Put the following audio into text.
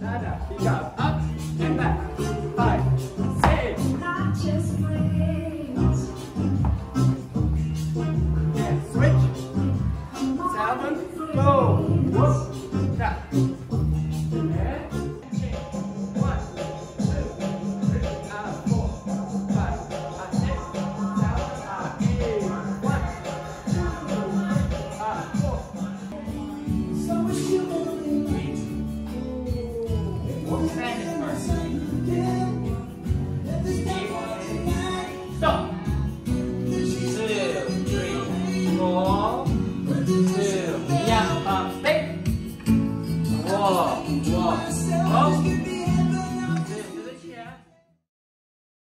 nada, you got up and back, five, six. Not just friends. And switch, seven, go. Whoop.